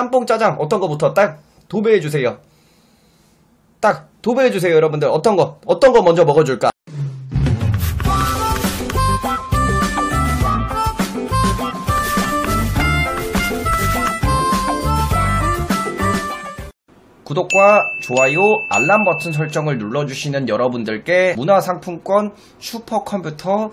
짬뽕 짜장 어떤 거부터 딱 도배해주세요. 딱 도배해주세요. 여러분들 어떤 거 먼저 먹어줄까? 구독과 좋아요, 알람 버튼 설정을 눌러주시는 여러분들께 문화상품권, 슈퍼컴퓨터,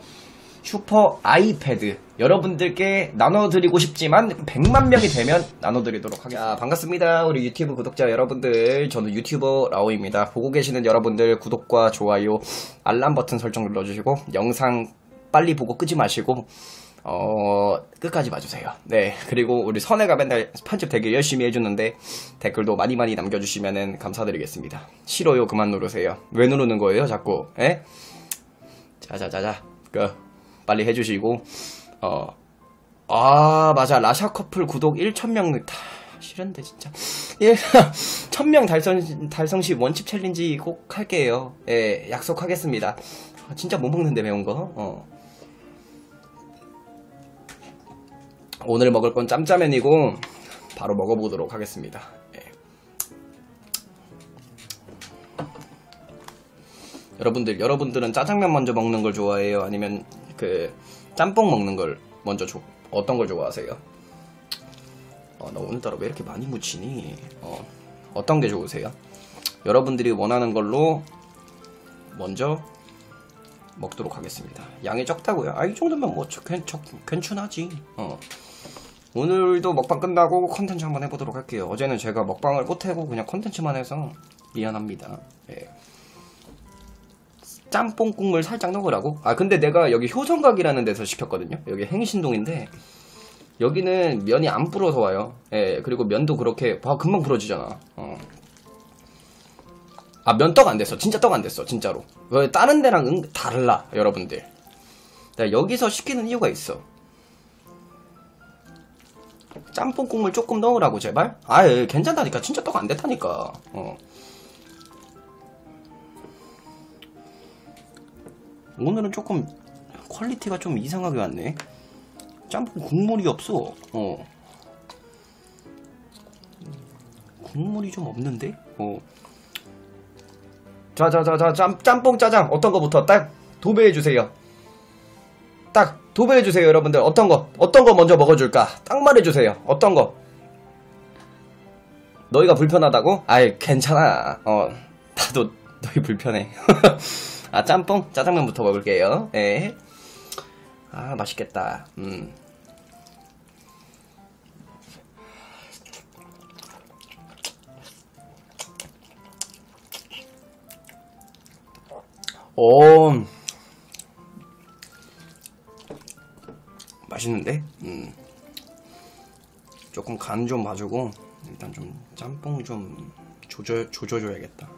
슈퍼 아이패드 여러분들께 나눠드리고 싶지만 100만명이 되면 나눠드리도록 하겠습니다. 반갑습니다. 우리 유튜브 구독자 여러분들, 저는 유튜버 라오입니다. 보고 계시는 여러분들 구독과 좋아요, 알람 버튼 설정 눌러주시고 영상 빨리 보고 끄지 마시고 끝까지 봐주세요. 네, 그리고 우리 선혜가 맨날 편집 되게 열심히 해주는데 댓글도 많이 남겨주시면 감사드리겠습니다. 싫어요 그만 누르세요. 왜 누르는 거예요 자꾸? 에? 자자자자 빨리 해주시고 맞아, 라샤 커플 구독 1000명 싫은데 진짜 1000명 달성 시 원칩 챌린지 꼭 할게요. 예, 약속하겠습니다. 진짜 못 먹는데 매운 거. 오늘 먹을 건 짬짜면이고 바로 먹어보도록 하겠습니다. 예. 여러분들은 짜장면 먼저 먹는 걸 좋아해요? 아니면 그 짬뽕 먹는 걸 먼저 어떤 걸 좋아하세요? 나 오늘따라 왜 이렇게 많이 묻히니? 어떤 게 좋으세요? 여러분들이 원하는 걸로 먼저 먹도록 하겠습니다. 양이 적다고요? 아, 이 정도면 뭐 괜찮하지. 오늘도 먹방 끝나고 컨텐츠 한번 해보도록 할게요. 어제는 제가 먹방을 못하고 그냥 컨텐츠만 해서 미안합니다. 예. 짬뽕 국물 살짝 넣으라고? 아, 근데 내가 여기 효성각이라는 데서 시켰거든요. 여기 행신동인데 여기는 면이 안 불어서 와요. 예, 그리고 면도 그렇게 금방 불어지잖아. 아, 면 떡 안 됐어. 진짜 떡 안 됐어. 진짜로. 다른 데랑 달라, 여러분들. 여기서 시키는 이유가 있어. 짬뽕 국물 조금 넣으라고, 제발. 아, 예, 괜찮다니까. 진짜 떡 안 됐다니까. 오늘은 조금 퀄리티가 좀 이상하게 왔네. 짬뽕 국물이 없어. 국물이 좀 없는데? 자자자자 짬뽕 짜장 어떤 거부터 딱 도배해주세요. 딱 도배해주세요. 여러분들 어떤 거 먼저 먹어줄까? 딱 말해주세요. 어떤 거? 너희가 불편하다고? 아이, 괜찮아. 나도 너희 불편해. 아, 짬뽕 짜장면부터 먹을게요. 예. 아, 맛있겠다. 맛있는데? 조금 간 좀 봐주고 일단 좀 짬뽕 좀 조져줘야겠다.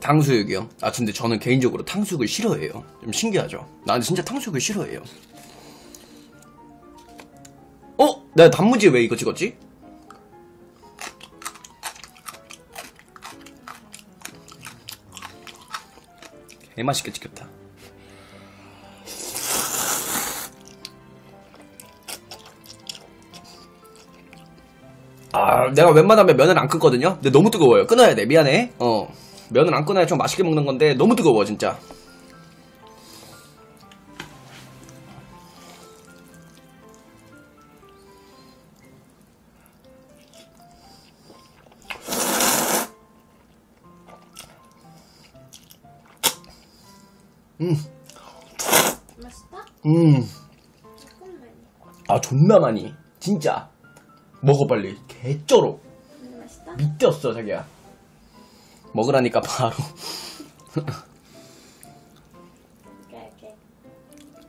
탕수육이요? 아, 근데 저는 개인적으로 탕수육을 싫어해요. 좀 신기하죠? 난 진짜 탕수육을 싫어해요. 내가 단무지에 왜 이거 찍었지? 개맛있게 찍혔다. 아, 내가 웬만하면 면을 안 끊거든요? 근데 너무 뜨거워요. 끊어야 돼. 미안해. 면을 안 끊어야 좀 맛있게 먹는 건데 너무 뜨거워 진짜. 맛있다? 조금만. 아, 존나 많이. 진짜. 먹어 빨리. 개쩔어. 맛있다? 미쳤어 자기야. 먹으라니까 바로.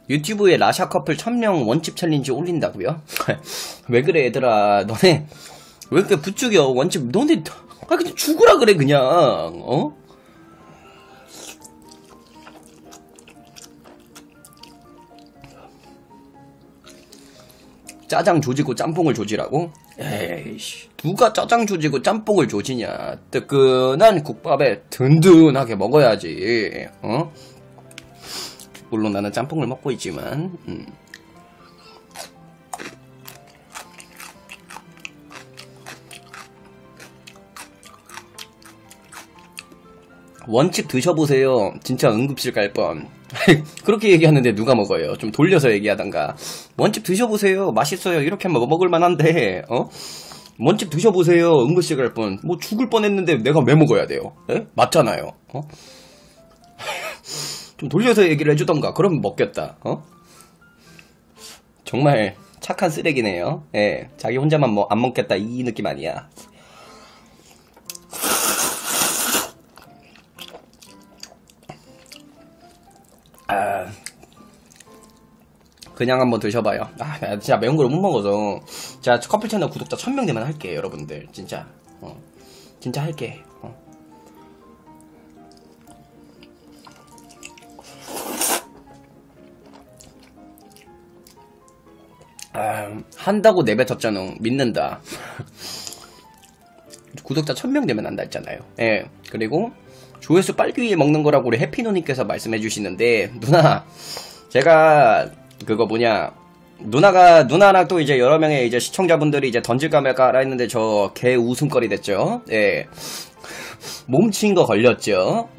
유튜브에 라샤 커플 1000명 원칩 챌린지 올린다고요? 왜 그래 얘들아. 너네 왜 이렇게 부추겨 원칩. 너네 아 그냥 죽으라 그래 그냥. 짜장 조지고 짬뽕을 조지라고? 에이씨, 누가 짜장 조지고 짬뽕을 조지냐. 뜨끈한 국밥에 든든하게 먹어야지. 어? 물론 나는 짬뽕을 먹고 있지만. 원칙 드셔보세요. 진짜 응급실 갈 뻔. 그렇게 얘기하는데 누가 먹어요? 좀 돌려서 얘기하던가. 원칙 드셔보세요. 맛있어요. 이렇게 하면 먹을만한데. 어? 원칙 드셔보세요. 응급실 갈 뻔. 뭐 죽을 뻔했는데 내가 왜 먹어야 돼요? 에? 맞잖아요. 어? 좀 돌려서 얘기를 해주던가. 그럼 먹겠다. 어? 정말 착한 쓰레기네요. 예, 자기 혼자만 뭐 안 먹겠다 이 느낌 아니야. 아, 그냥 한번 드셔봐요. 아, 진짜 매운 걸 못 먹어서. 자, 커플 채널 구독자 1000명 되면 할게, 여러분들. 진짜. 진짜 할게. 아, 한다고 내뱉었잖아. 믿는다. 구독자 1000명 되면 한다 했잖아요. 예. 그리고 조회수 빨기 위해 먹는 거라고 우리 해피노님께서 말씀해 주시는데, 누나, 제가 그거 뭐냐, 누나랑 또 이제 여러 명의 이제 시청자분들이 이제 던질까 말까라 했는데 저 개 웃음거리 됐죠. 예, 몸친 거 걸렸죠.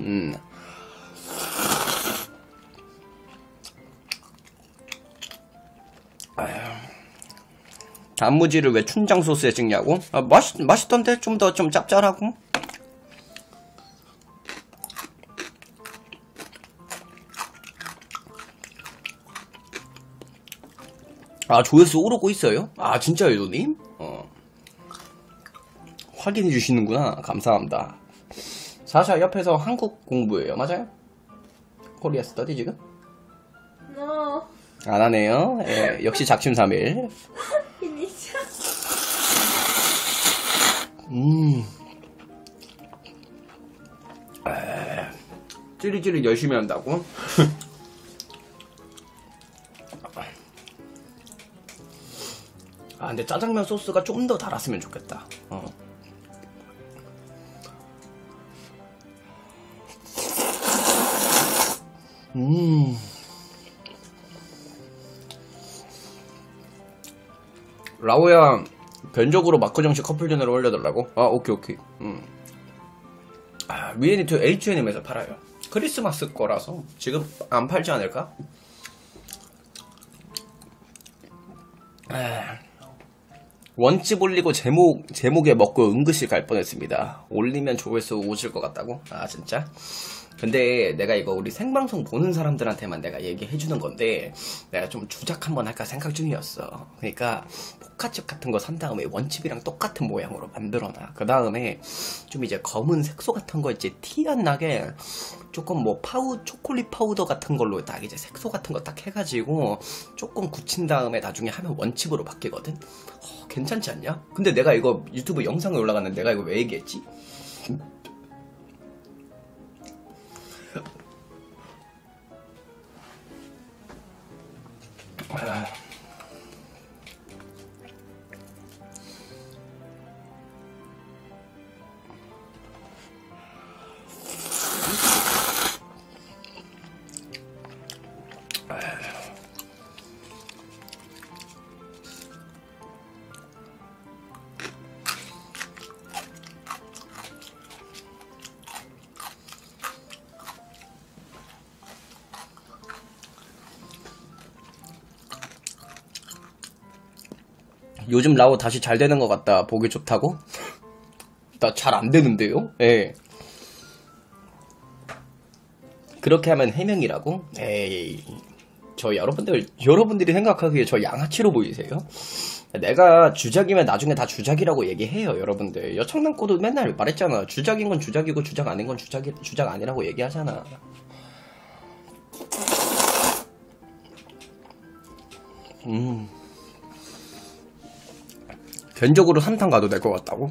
단무지를 왜 춘장 소스에 찍냐고? 아, 맛있던데 좀 더 좀 짭짤하고. 아, 조회수 오르고 있어요? 아, 진짜요, 누님? 확인해 주시는구나. 감사합니다. 사샤 옆에서 한국 공부해요. 맞아요? 코리아 스터디 지금? No. 안 하네요. 예, 역시 작심삼일. 찌릿찌릿 열심히 한다고? 아, 근데 짜장면 소스가 좀 더 달았으면 좋겠다. 라오야, 변적으로 마크정식 커플전으로 올려달라고? 아, 오케이. 아, 위에니트 H&M에서 팔아요. 크리스마스 거라서 지금 안 팔지 않을까? 아, 원집 올리고 제목에 먹고 응급실 갈 뻔했습니다. 올리면 조회수 오실 것 같다고? 아, 진짜? 근데 내가 이거 우리 생방송 보는 사람들한테만 내가 얘기해주는 건데, 내가 좀 주작 한번 할까 생각 중이었어. 그러니까 포카칩 같은 거 산 다음에 원칩이랑 똑같은 모양으로 만들어놔. 그 다음에 좀 이제 검은 색소 같은 거 이제 티 안 나게 조금 뭐 초콜릿 파우더 같은 걸로 딱 이제 색소 같은 거 딱 해가지고 조금 굳힌 다음에 나중에 하면 원칩으로 바뀌거든? 괜찮지 않냐? 근데 내가 이거 유튜브 영상에 올라갔는데 내가 이거 왜 얘기했지? 요즘 라오 다시 잘 되는 것 같다. 보기 좋다고? 나 잘 안 되는데요? 예. 그렇게 하면 해명이라고? 에이. 저 여러분들이 생각하기에 저 양아치로 보이세요? 내가 주작이면 나중에 다 주작이라고 얘기해요, 여러분들. 여청남고도 맨날 말했잖아. 주작인 건 주작이고 주작 아닌 건 주작 아니라고 얘기하잖아. 견적으로 산탕 가도 될 것 같다고?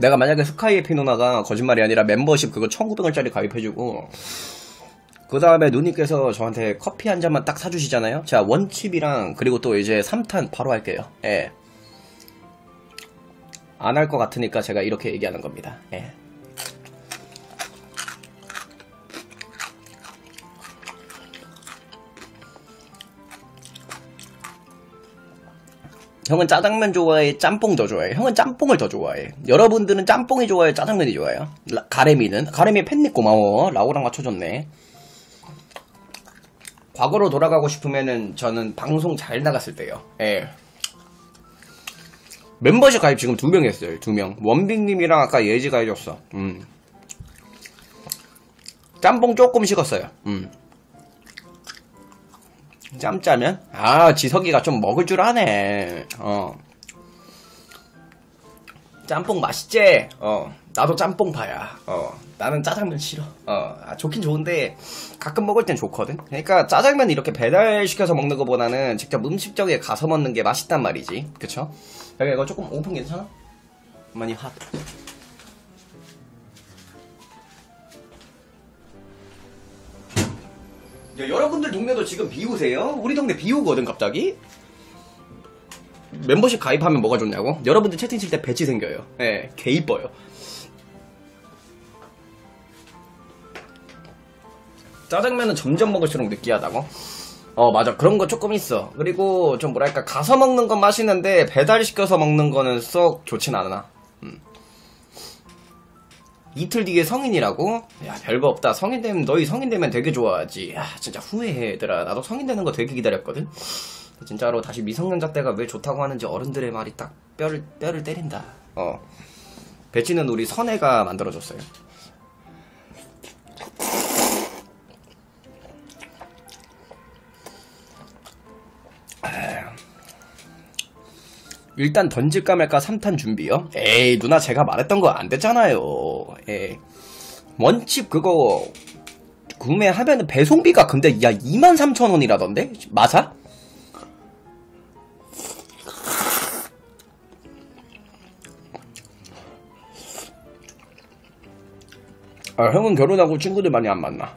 내가 만약에 스카이의 피노나가 거짓말이 아니라 멤버십 그거 1900원짜리 가입해주고 그 다음에 누님께서 저한테 커피 한 잔만 딱 사주시잖아요. 자, 원칩이랑 그리고 또 이제 3탄 바로 할게요. 예. 안 할 것 같으니까 제가 이렇게 얘기하는 겁니다. 예. 형은 짜장면 좋아해? 짬뽕 더 좋아해? 형은 짬뽕을 더 좋아해. 여러분들은 짬뽕이 좋아해? 짜장면이 좋아해요? 가래미는? 가래미 팬님 고마워. 라오랑 맞춰줬네. 과거로 돌아가고 싶으면은 저는 방송 잘 나갔을 때요. 예. 멤버십 가입 지금 2명 했어요. 2명. 원빅님이랑 아까 예지 가입했어. 짬뽕 조금 식었어요. 짬짜면? 아, 지석이가 좀 먹을 줄 아네. 짬뽕 맛있지? 나도 짬뽕 파야. 나는 짜장면 싫어. 아, 좋긴 좋은데 가끔 먹을 땐 좋거든. 그러니까 짜장면 이렇게 배달시켜서 먹는 것보다는 직접 음식점에 가서 먹는 게 맛있단 말이지. 그쵸? 여기 이거 조금 오픈 괜찮아? 많이 핫. 야, 여러분들 동네도 지금 비우세요? 우리 동네 비우거든 갑자기? 멤버십 가입하면 뭐가 좋냐고? 여러분들 채팅 칠 때 배치 생겨요. 예, 개 이뻐요. 짜장면은 점점 먹을수록 느끼하다고? 맞아, 그런 거 조금 있어. 그리고 좀 뭐랄까, 가서 먹는 건 맛있는데 배달시켜서 먹는 거는 썩 좋진 않아. 이틀 뒤에 성인이라고? 야, 별거 없다. 너희 성인 되면 되게 좋아하지. 야, 진짜 후회해, 얘들아. 나도 성인 되는 거 되게 기다렸거든? 진짜로 다시 미성년자 때가 왜 좋다고 하는지 어른들의 말이 딱 뼈를 때린다. 배치는 우리 선혜가 만들어줬어요. 일단 던질까 말까 3탄 준비요? 에이, 누나 제가 말했던 거 안 됐잖아요. 에이. 원칩 그거 구매하면 배송비가 근데 야 23,000원이라던데? 맞아? 아, 형은 결혼하고 친구들 많이 안 만나.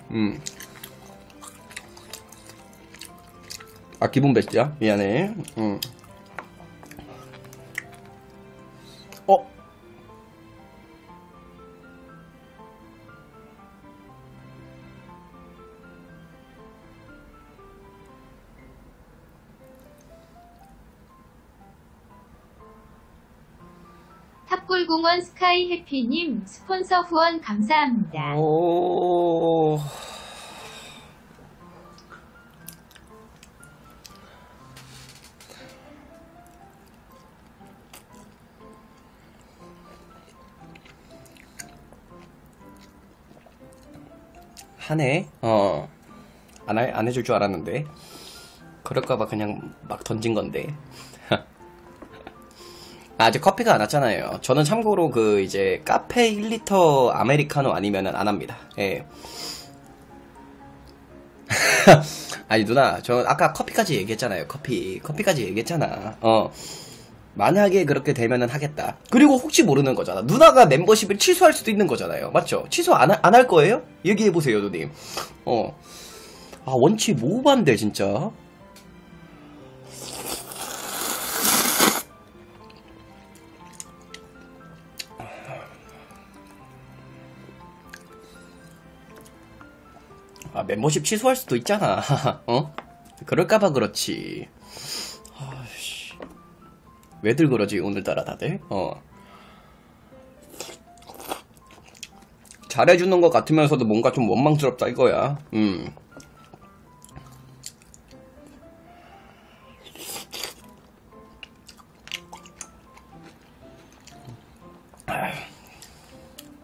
아, 기본 배치야? 미안해. 탑골공원 스카이 해피님 스폰서 후원 감사합니다. 오... 하네. 안 해줄 줄 알았는데 그럴까봐 그냥 막 던진 건데. 아, 아직 커피가 안 왔잖아요. 저는 참고로 그 이제 카페 1리터 아메리카노 아니면은 안 합니다. 예. 아니 누나, 저 아까 커피까지 얘기했잖아요. 커피까지 얘기했잖아. 만약에 그렇게 되면은 하겠다. 그리고 혹시 모르는 거잖아. 누나가 멤버십을 취소할 수도 있는 거잖아요. 맞죠? 취소 안 할 거예요? 얘기해 보세요, 누님. 아, 원치 모반데 진짜. 아, 멤버십 취소할 수도 있잖아. 그럴까봐 그렇지. 아이씨. 왜들 그러지 오늘따라 다들? 잘해주는 것 같으면서도 뭔가 좀 원망스럽다 이거야.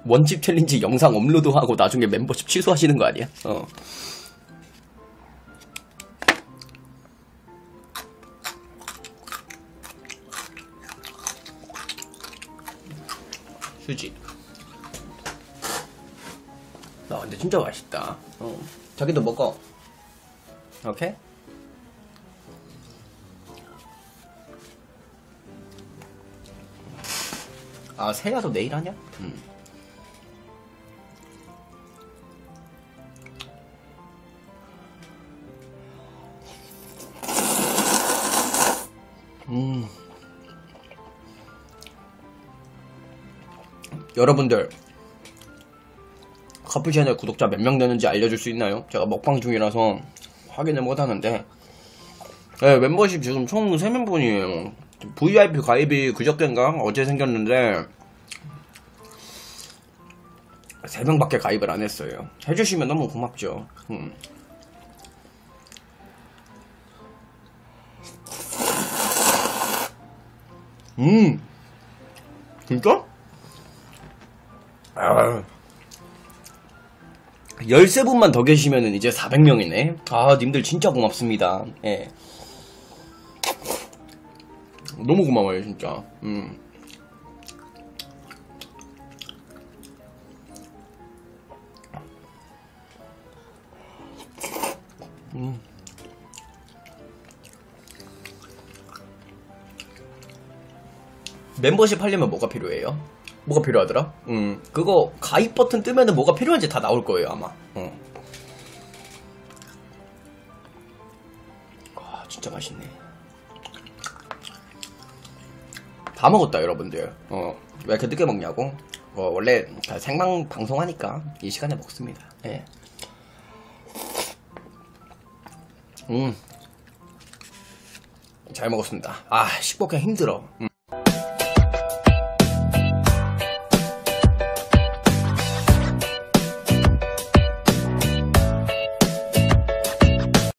원칩 챌린지 영상 업로드하고 나중에 멤버십 취소하시는 거 아니야? 휴지. 나 근데 진짜 맛있다. 자기도 먹어. 오케이? 아, 세야도 내일 하냐? 여러분들 커플 채널 구독자 몇 명 되는지 알려줄 수 있나요? 제가 먹방 중이라서 확인을 못하는데 네, 멤버십 지금 총 3명분이에요 VIP 가입이 그저껜가 어제 생겼는데 3명밖에 가입을 안했어요. 해주시면 너무 고맙죠. 진짜? 아, 13분만 더 계시면은 이제 400명이네. 아, 님들 진짜 고맙습니다. 예. 너무 고마워요, 진짜. 멤버십 하려면 뭐가 필요해요? 뭐가 필요하더라? 그거 가입 버튼 뜨면은 뭐가 필요한지 다 나올 거예요, 아마. 와, 진짜 맛있네. 다 먹었다, 여러분들. 왜 이렇게 늦게 먹냐고? 원래 다 생방 방송하니까 이 시간에 먹습니다. 예. 잘 먹었습니다. 아, 식복해 힘들어.